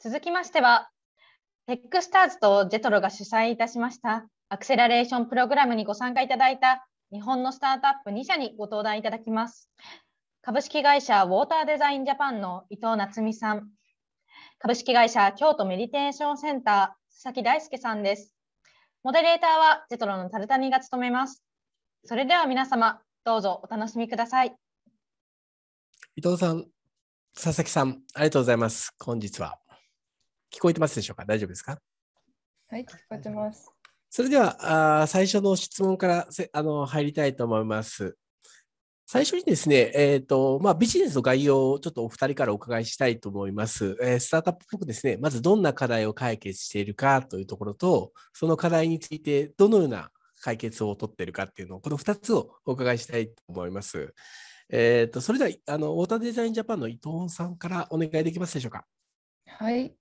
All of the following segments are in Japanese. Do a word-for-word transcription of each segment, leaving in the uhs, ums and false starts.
続きましては、テックスターズとジェトロが主催いたしましたアクセラレーションプログラムにご参加いただいた日本のスタートアップに社にご登壇いただきます。株式会社ウォーターデザインジャパンの伊藤夏美さん、株式会社京都メディテーションセンター佐々木大輔さんです。モデレーターはジェトロのタルタニが務めます。それでは皆様、どうぞお楽しみください。伊藤さん、佐々木さん、ありがとうございます。本日は。聞こえてますでしょうか？大丈夫ですか？はい、聞こえてます。それでは、あ最初の質問からせあの入りたいと思います。最初にですね、えーとまあ、ビジネスの概要をちょっとお二人からお伺いしたいと思います。えー、スタートアップっぽくですね、まずどんな課題を解決しているかというところと、その課題についてどのような解決を取っているかっていうのを、このふたつをお伺いしたいと思います。えーと、それではあの、ウォーターデザインジャパンの伊藤さんからお願いできますでしょうか。はい。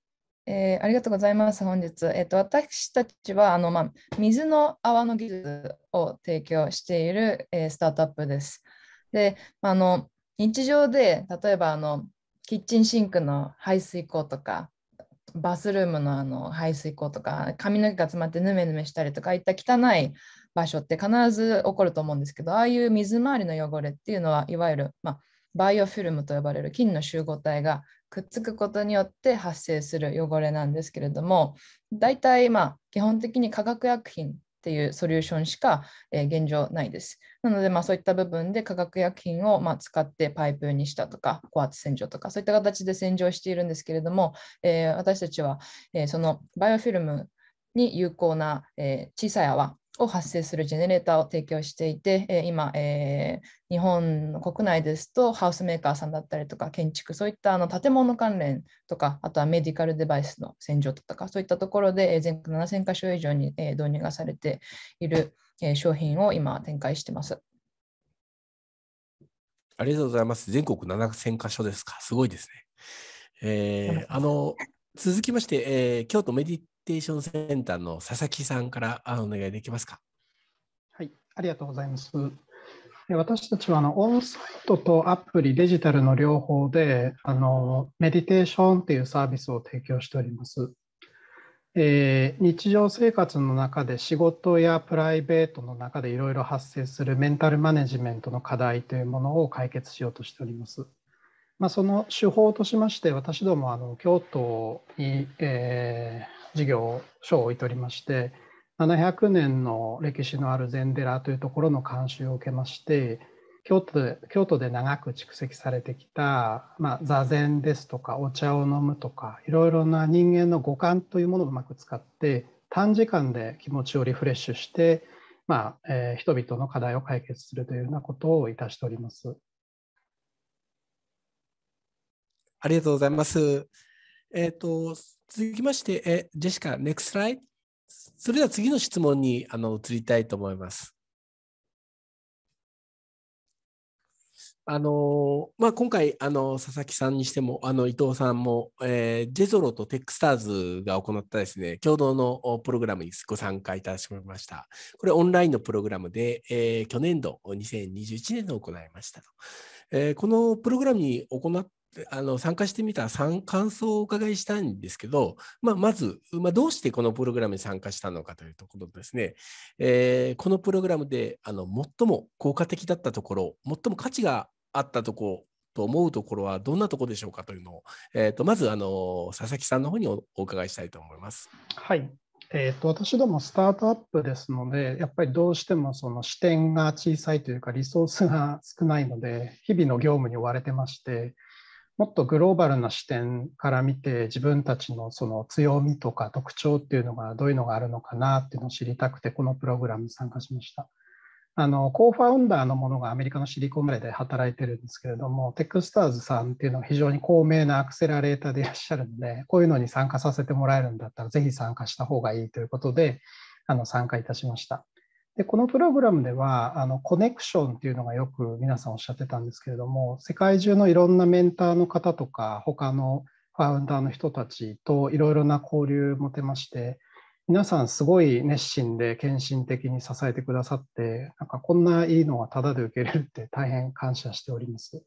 えー、ありがとうございます。本日、えーと、私たちはあの、まあ、水の泡の技術を提供している、えー、スタートアップです。で、あの日常で例えばあのキッチンシンクの排水口とかバスルーム の, あの排水口とか髪の毛が詰まってヌメヌメしたりとかいった汚い場所って必ず起こると思うんですけど、ああいう水回りの汚れっていうのはいわゆる、まあ、バイオフィルムと呼ばれる菌の集合体がくっつくことによって発生する汚れなんですけれども、大体まあ基本的に化学薬品っていうソリューションしか現状ないです。なのでまあそういった部分で化学薬品をまあ使ってパイプにしたとか高圧洗浄とかそういった形で洗浄しているんですけれども、えー、私たちはそのバイオフィルムに有効な小さい泡を発生するジェネレーターを提供していて、今、えー、日本の国内ですとハウスメーカーさんだったりとか建築、そういったあの建物関連とか、あとはメディカルデバイスの洗浄とかそういったところで全国ななせんかしょ以上に導入がされている商品を今展開しています。ありがとうございます。全国ななせんかしょですか。すごいですね。えー、あの続きまして、えー、京都メディメディテーションセンターの佐々木さんからお願いできますか。はい、ありがとうございます。私たちはあのオンサイトとアプリ、デジタルの両方であのメディテーションというサービスを提供しております。えー、日常生活の中で仕事やプライベートの中でいろいろ発生するメンタルマネジメントの課題というものを解決しようとしております。まあ、その手法としまして、私どもあの京都に、えー事業所を置いておりまして、ななひゃくねんの歴史のある禅寺というところの監修を受けまして、京都で、京都で長く蓄積されてきた、まあ、座禅ですとかお茶を飲むとかいろいろな人間の五感というものをうまく使って短時間で気持ちをリフレッシュして、まあえー、人々の課題を解決するというようなことをいたしております。ありがとうございます。えーと続きまして、えジェシカ、ネクスト slide。それでは次の質問にあの移りたいと思います。あのまあ、今回あの、佐々木さんにしてもあの伊藤さんも、えー、ジェトロとテックスターズが行ったですね、共同のプログラムにご参加いたしました。これ、オンラインのプログラムで、えー、去年度、にせんにじゅういちねん度行いましたと。えー、このプログラムに行っあの参加してみた感想をお伺いしたいんですけど、まあ、まず、まあ、どうしてこのプログラムに参加したのかというところですね、えー、このプログラムであの最も効果的だったところ、最も価値があったところと思うところはどんなところでしょうかというのを、えー、とまずあの佐々木さんの方に お, お伺いしたいと思います。はい、えー、と私どもスタートアップですので、やっぱりどうしてもその視点が小さいというかリソースが少ないので日々の業務に追われてまして、もっとグローバルな視点から見て自分たちのその強みとか特徴っていうのがどういうのがあるのかなっていうのを知りたくて、このプログラムに参加しました。あのコーファウンダーのものがアメリカのシリコンバレーで働いてるんですけれども、テックスターズさんっていうのは非常に高名なアクセラレーターでいらっしゃるので、こういうのに参加させてもらえるんだったらぜひ参加した方がいいということであの参加いたしました。でこのプログラムではあのコネクションっていうのがよく皆さんおっしゃってたんですけれども、世界中のいろんなメンターの方とか他のファウンダーの人たちといろいろな交流を持てまして、皆さんすごい熱心で献身的に支えてくださって、なんかこんないいのはタダで受けれるって大変感謝しております。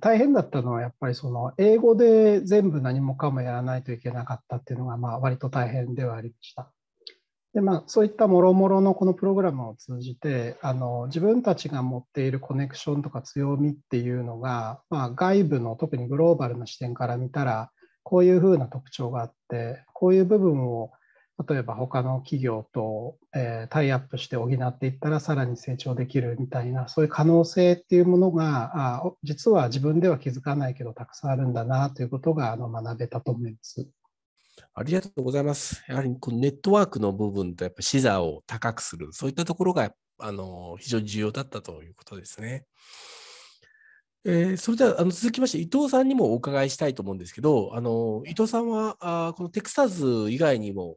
大変だったのはやっぱりその英語で全部何もかもやらないといけなかったっていうのがまあ割と大変ではありました。でまあ、そういったもろもろのこのプログラムを通じてあの自分たちが持っているコネクションとか強みっていうのが、まあ、外部の特にグローバルな視点から見たらこういうふうな特徴があってこういう部分を例えば他の企業と、えー、タイアップして補っていったらさらに成長できるみたいなそういう可能性っていうものがあ実は自分では気づかないけどたくさんあるんだなということがあの学べたと思います。ありがとうございます。やはりこのネットワークの部分とやっぱ視座を高くするそういったところがあの非常に重要だったということですね。えー、それではあの続きまして伊藤さんにもお伺いしたいと思うんですけどあの伊藤さんはあこのテクサス以外にも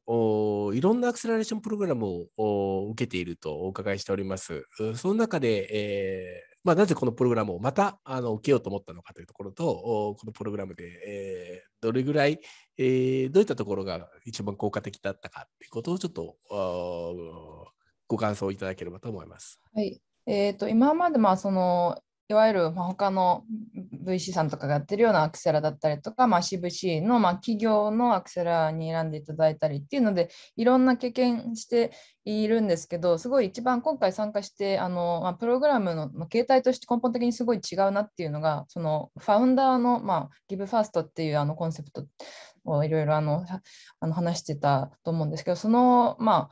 いろんなアクセラレーションプログラムを受けているとお伺いしております。その中で、えーまあ、なぜこのプログラムをまたあの受けようと思ったのかというところとこのプログラムで、えー、どれぐらい、えー、どういったところが一番効果的だったかということをちょっとご感想いただければと思います。はい。えー、と今までまあそのいわゆる他の ブイシー さんとかがやってるようなアクセラだったりとか、まあ、シーブイシー のまあ企業のアクセラに選んでいただいたりっていうのでいろんな経験しているんですけど、すごい一番今回参加してあの、まあ、プログラムの形態として根本的にすごい違うなっていうのがそのファウンダーの、まあ、ギブファーストっていうあのコンセプトをいろいろあのあの話してたと思うんですけど、そのまあ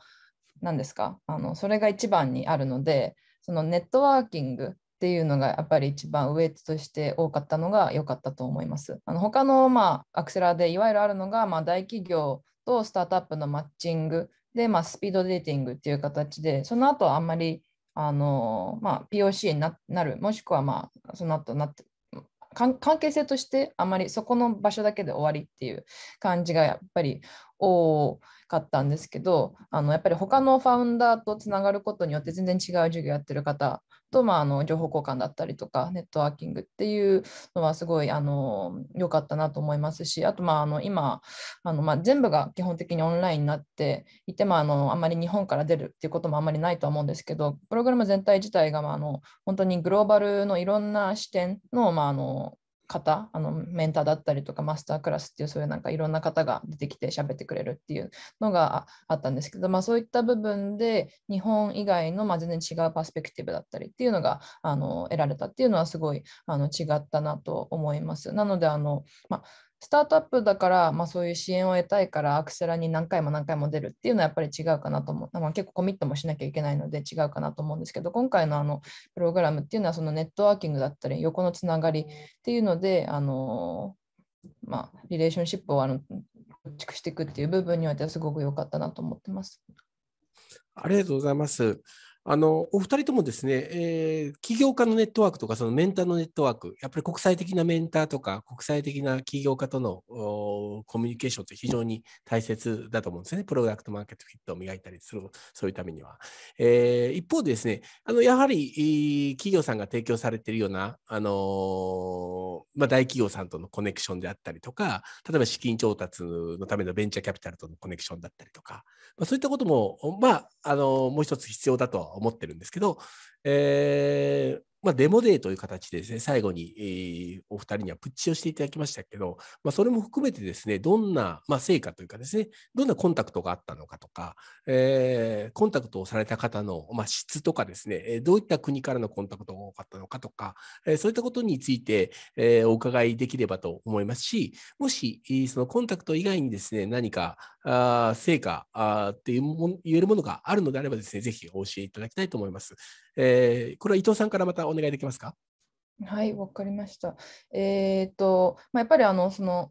何ですかあのそれが一番にあるので、そのネットワーキングっていうのがやっぱり一番ウエイトとして多かったのが良かったと思います。あの他のまあアクセラでいわゆるあるのがまあ大企業とスタートアップのマッチングでまあスピードデーティングっていう形で、その後はあんまりあのまあ ピーオーシー になる、もしくはまあその後なって関係性としてあんまりそこの場所だけで終わりっていう感じがやっぱり多かったんですけど、あのやっぱり他のファウンダーとつながることによって全然違う授業やってる方と、まあ、あの情報交換だったりとかネットワーキングっていうのはすごいあの良かったなと思いますし、あとまああの今あのまあ全部が基本的にオンラインになっていて、まあ、あのあんまり日本から出るっていうこともあんまりないとは思うんですけど、プログラム全体自体がまああの本当にグローバルのいろんな視点の、まあ、あの方あのメンターだったりとかマスタークラスっていうそういうなんかいろんな方が出てきて喋ってくれるっていうのがあったんですけど、まあ、そういった部分で日本以外のまあ全然違うパースペクティブだったりっていうのがあの得られたっていうのはすごいあの違ったなと思います。なのであの、まあ、スタートアップだから、まあ、そういう支援を得たいからアクセラに何回も何回も出るっていうのはやっぱり違うかなと思う、まあ、結構コミットもしなきゃいけないので違うかなと思うんですけど、今回のあのプログラムっていうのはそのネットワーキングだったり横のつながりっていうのであの、まあ、リレーションシップをあの構築していくっていう部分においてはすごく良かったなと思ってます。ありがとうございます。あのお二人ともですね、えー、起業家のネットワークとかそのメンターのネットワーク、やっぱり国際的なメンターとか国際的な起業家とのコミュニケーションって非常に大切だと思うんですね。プロダクトマーケットフィットを磨いたりする、そういうためには、えー、一方でですね、あのやはり企業さんが提供されているような、あのーまあ、大企業さんとのコネクションであったりとか、例えば資金調達のためのベンチャーキャピタルとのコネクションだったりとか、まあ、そういったことも、まあ、あのもう一つ必要だとは思ってるんですけど、えーまあ、デモデーという形でですね、最後に、えー、お二人にはプッチをしていただきましたけど、まあ、それも含めてですね、どんな、まあ、成果というかですね、どんなコンタクトがあったのかとか、えー、コンタクトをされた方の、まあ、質とかですね、どういった国からのコンタクトが多かったのかとか、えー、そういったことについて、えー、お伺いできればと思いますし、もしそのコンタクト以外にですね、何かあ成果あっていうも言えるものがあるのであればですね、ぜひお教えいただきたいと思います。えー、これは伊藤さんからまたお願いできますか。はい、わかりました。えーとまあ、やっぱりあのその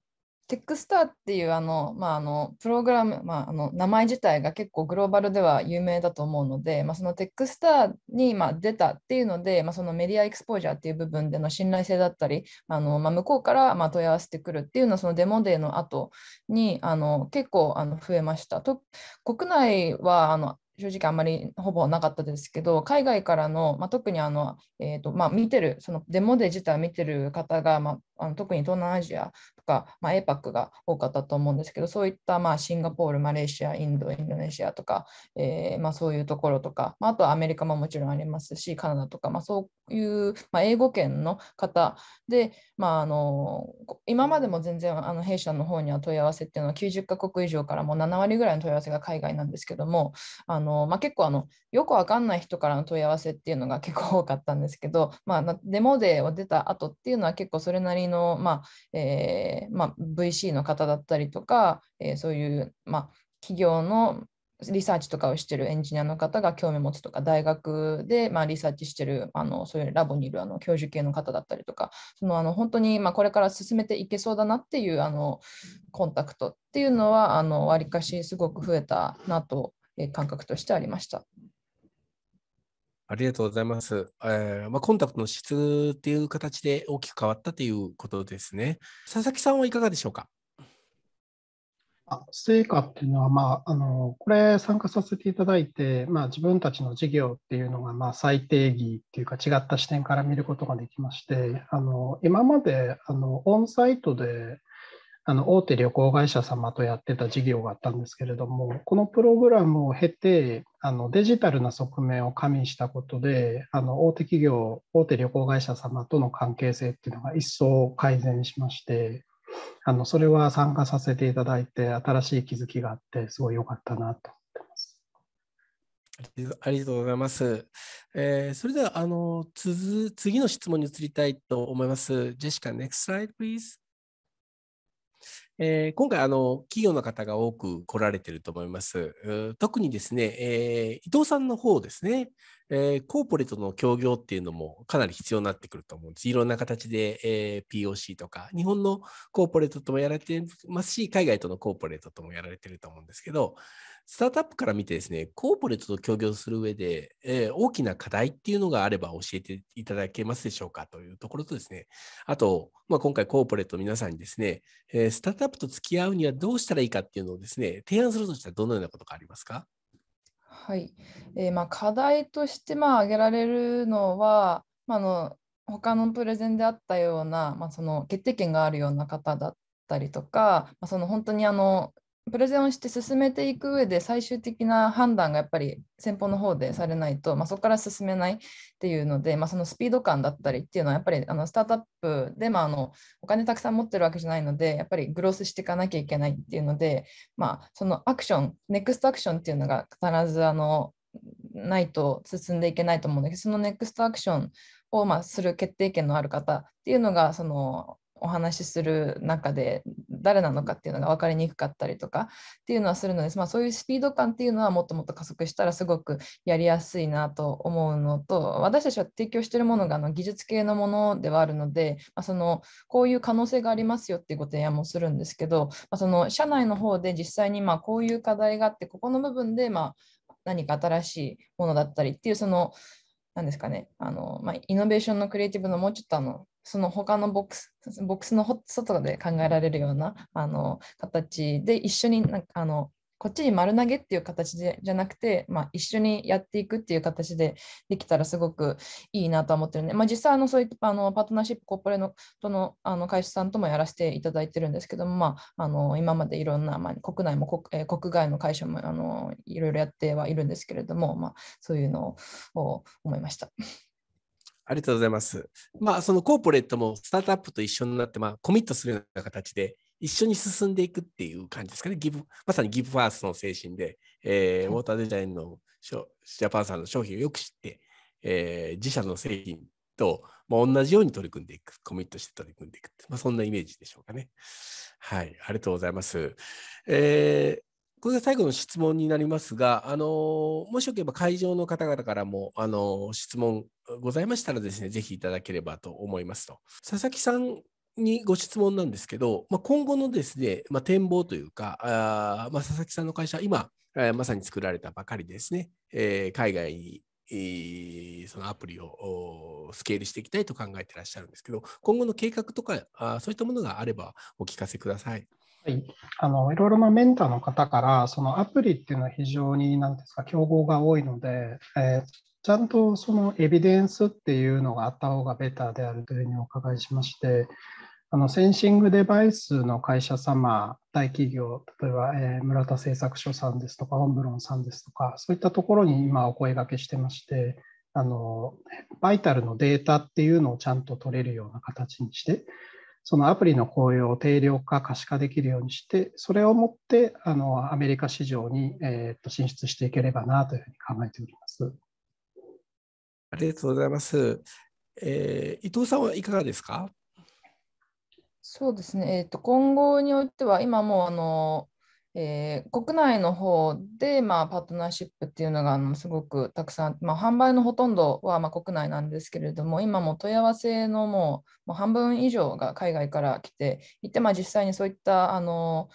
テックスターっていうあの、まあ、あのプログラム、まあ、あの名前自体が結構グローバルでは有名だと思うので、まあ、そのテックスターにまあ出たっていうので、まあ、そのメディアエクスポージャーっていう部分での信頼性だったり、あのまあ、向こうからまあ問い合わせてくるっていうのはそのデモデーの後にあの結構あの増えました。と国内はあの正直あんまりほぼなかったですけど、海外からの、まあ、特にあの、えーとまあ、見てるそのデモデー自体見てる方が、まあ、あの特に東南アジアとか、まあ、エーパック が多かったと思うんですけど、そういったまあシンガポール、マレーシア、インド、インドネシアとか、えーまあ、そういうところとか、まあ、あとはアメリカももちろんありますし、カナダとか、まあ、そういう、まあ、英語圏の方で、まあ、あの今までも全然あの弊社の方には問い合わせっていうのはきゅうじゅっかこく以上からもうななわりぐらいの問い合わせが海外なんですけども、あの、まあ、結構あのよくわかんない人からの問い合わせっていうのが結構多かったんですけど、まあ、デモデーを出た後っていうのは結構それなりにのまあえーまあ、ブイシー の方だったりとか、えー、そういう、まあ、企業のリサーチとかをしているエンジニアの方が興味持つとか、大学で、まあ、リサーチしているあのそういうラボにいるあの教授系の方だったりとか、そのあの本当に、まあ、これから進めていけそうだなっていうあのコンタクトっていうのはあのわりかしすごく増えたなと、えー、感覚としてありました。ありがとうございます。えーまあ、コンタクトの質っていう形で大きく変わったということですね。佐々木さんはいかがでしょうか。あ、成果っていうのは、まあ、あのこれ参加させていただいて、まあ、自分たちの事業っていうのが、まあ、再定義っていうか違った視点から見ることができまして、あの今まであのオンサイトであの大手旅行会社様とやってた事業があったんですけれども、このプログラムを経てあのデジタルな側面を加味したことで、あの大手企業、大手旅行会社様との関係性っていうのが一層改善しまして、あのそれは参加させていただいて新しい気づきがあってすごい良かったなと。ありがとうございます。えー、それではあのつ次の質問に移りたいと思います。ジェシカ、next slide please。えー、今回あの企業の方が多く来られていると思います。特にですね、えー、伊藤さんの方ですね、えー、コーポレートの協業っていうのもかなり必要になってくると思うんです。いろんな形で、えー、ピーオーシー とか日本のコーポレートともやられてますし、海外とのコーポレートともやられてると思うんですけど、スタートアップから見てですね、コーポレートと協業する上で、えー、大きな課題っていうのがあれば教えていただけますでしょうかというところとですね、あと、まあ、今回コーポレート皆さんにですね、えー、スタートアップと付き合うにはどうしたらいいかっていうのをですね、提案するとしたらどのようなことがありますか。はい、えー、まあ課題としてまあ挙げられるのは、まあ、あの他のプレゼンであったような、まあ、その決定権があるような方だったりとか、まあ、その本当にあのプレゼンをして進めていく上で最終的な判断がやっぱり先方の方でされないと、まあ、そこから進めないっていうので、まあ、そのスピード感だったりっていうのはやっぱりあのスタートアップで、まあ、あのお金たくさん持ってるわけじゃないので、やっぱりグロースしていかなきゃいけないっていうので、まあ、そのアクション、ネクストアクションっていうのが必ずあのないと進んでいけないと思うんだけど、そのネクストアクションをまあする決定権のある方っていうのがそのお話しする中で誰なのかっていうのが分かりにくかったりとかっていうのはするので、まあ、そういうスピード感っていうのはもっともっと加速したらすごくやりやすいなと思うのと、私たちは提供しているものがあの技術系のものではあるので、まあ、そのこういう可能性がありますよっていうご提案もするんですけど、まあ、その社内の方で実際にまあこういう課題があって、ここの部分でまあ何か新しいものだったりっていう、その何ですかね、あの、まあ、イノベーションのクリエイティブのもうちょっとあのその他のボックス、ボックスの外で考えられるようなあの形で一緒になんかあのこっちに丸投げっていう形でじゃなくて、まあ、一緒にやっていくっていう形でできたらすごくいいなと思ってるので、まあ、実際あのそういったあのパートナーシップコーポレートの、あの会社さんともやらせていただいてるんですけども、まあ、あの今までいろんな、まあ、国内も 国,、えー、国外の会社もあのいろいろやってはいるんですけれども、まあ、そういうのを思いました。ありがとうございます。まあ、そのコーポレートもスタートアップと一緒になって、まあ、コミットするような形で一緒に進んでいくっていう感じですかね。ギブまさにギブファーストの精神で、えー、ウォーターデザインのジャパンさんの商品をよく知って、えー、自社の製品と、まあ、同じように取り組んでいく、コミットして取り組んでいく、まあ、そんなイメージでしょうかね。はい、ありがとうございます。えーこれが最後の質問になりますが、あのもしよければ会場の方々からもあの質問ございましたらですね、ぜひいただければと思いますと。佐々木さんにご質問なんですけど、まあ、今後のですね、まあ、展望というか、あ、まあ、佐々木さんの会社、今まさに作られたばかりですね、えー、海外にそのアプリをスケールしていきたいと考えてらっしゃるんですけど、今後の計画とかそういったものがあればお聞かせください。はい、あのいろいろなメンターの方からそのアプリっていうのは非常に何ですか、競合が多いので、えー、ちゃんとそのエビデンスっていうのがあった方がベターであるというふうにお伺いしまして、あのセンシングデバイスの会社様、大企業、例えば、えー、村田製作所さんですとか、オンブロンさんですとか、そういったところに今お声掛けしてまして、あのバイタルのデータっていうのをちゃんと取れるような形にして、そのアプリの効用を定量化、可視化できるようにして、それをもってあのアメリカ市場に、えー、と進出していければなというふうに考えております。ありがとうございます。えー、伊藤さんはいかがですか？そうですね、えー、と今後においては、今もうあの、えー、国内の方で、まあ、パートナーシップっていうのがあのすごくたくさん、まあ、販売のほとんどは、まあ、国内なんですけれども、今も問い合わせのもう、もう半分以上が海外から来ていて、まあ、実際にそういったあの、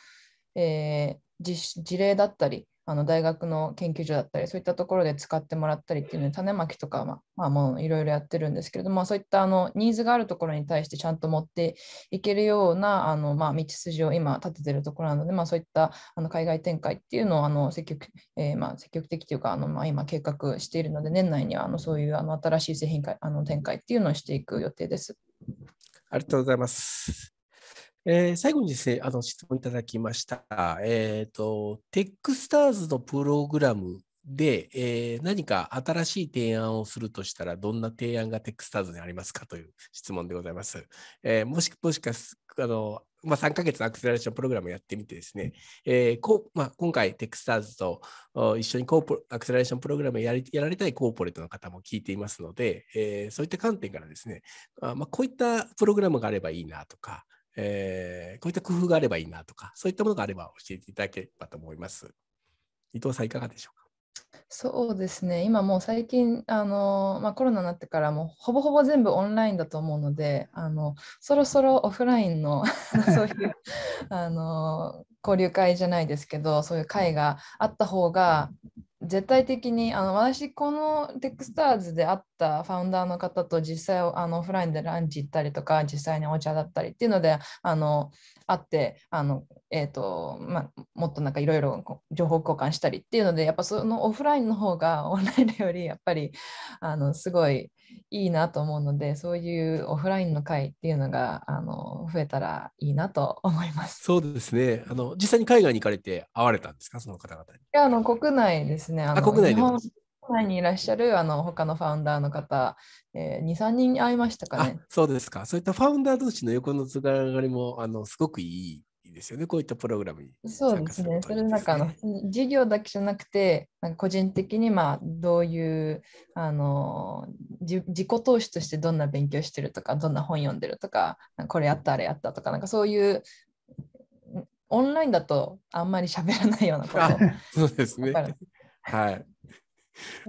えー、事例だったり、あの大学の研究所だったり、そういったところで使ってもらったりっていうので、種まきとか、まあ、まあもういろいろやってるんですけれども、そういったあのニーズがあるところに対してちゃんと持っていけるようなあの、まあ、道筋を今立ててるところなので、まあ、そういったあの海外展開っていうのをあの積極、えー、まあ積極的というかあの、まあ、今計画しているので、年内にはあのそういうあの新しい製品あの展開っていうのをしていく予定です。ありがとうございます。えー、最後にですね、あの質問いただきました、えーと、テックスターズのプログラムで、えー、何か新しい提案をするとしたら、どんな提案がテックスターズにありますかという質問でございます。えー、もし、もしかすあの、まあ、さんかげつのアクセラレーションプログラムをやってみてですね、えーこまあ、今回テックスターズと一緒にコーポアクセラレーションプログラムを や, やられたいコーポレートの方も聞いていますので、えー、そういった観点からですね、あまあ、こういったプログラムがあればいいなとか、えー、こういった工夫があればいいなとか、そういったものがあれば教えていただければと思います。伊藤さんいかがでしょうか？そうですね、今もう最近あの、まあ、コロナになってからもうほぼほぼ全部オンラインだと思うので、あのそろそろオフラインのそういうあの交流会じゃないですけど、そういう会があった方が絶対的にあの私このテックスターズで会ったファウンダーの方と実際あのオフラインでランチ行ったりとか、実際にお茶だったりっていうのであの会ってあの、えーとまあ、もっとなんかいろいろ情報交換したりっていうので、やっぱそのオフラインの方がオンラインよりやっぱりあのすごいいいなと思うので、そういうオフラインの会っていうのがあの増えたらいいなと思います。そうですね、あの実際に海外に行かれて会われたんですか、その方々に？いや、あの国内ですね、あのあ国内でも国内にいらっしゃるあの他のファウンダーの方、えー、に、さんにん会いましたかね。あ、そうですか。そういったファウンダー同士の横のつながりもあのすごくいいですよね、こういったプログラムに参加することにですね。そうですね、それの中の事業だけじゃなくて、なんか個人的に、まあ、どういうあの自己投資としてどんな勉強してるとか、どんな本読んでるとか、これやったあれやったとか、なんかそういうオンラインだとあんまり喋らないようなこと。そうですね。はい。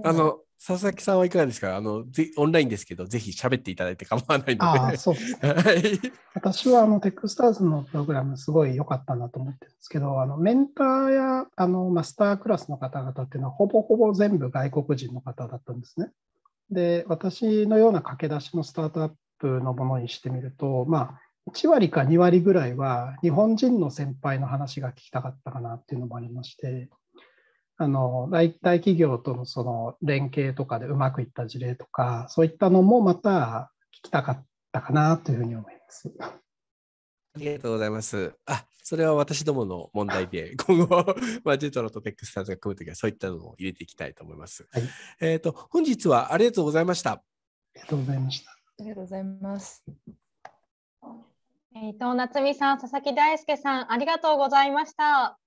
あの佐々木さんはいかがですか？あのぜオンラインですけど、ぜひ喋っていただいて構わないので。ああ、そうですね。はい、私はあのテックスターズのプログラムすごい良かったなと思ってるんですけど、あのメンターやあのマスタークラスの方々っていうのはほぼほぼ全部外国人の方だったんですね。で、私のような駆け出しのスタートアップのものにしてみると、まあいちわりかにわりぐらいは日本人の先輩の話が聞きたかったかなっていうのもありまして。あの大企業とのその連携とかでうまくいった事例とか、そういったのもまた聞きたかったかなというふうに思います。ありがとうございます。あ、それは私どもの問題で、今後、まあ、ジェトロとテックスターズが組むときはそういったのを入れていきたいと思います。はい、えっと、本日はありがとうございました。ありがとうございました。ありがとうございます。伊藤夏美さん、佐々木大輔さん、ありがとうございました。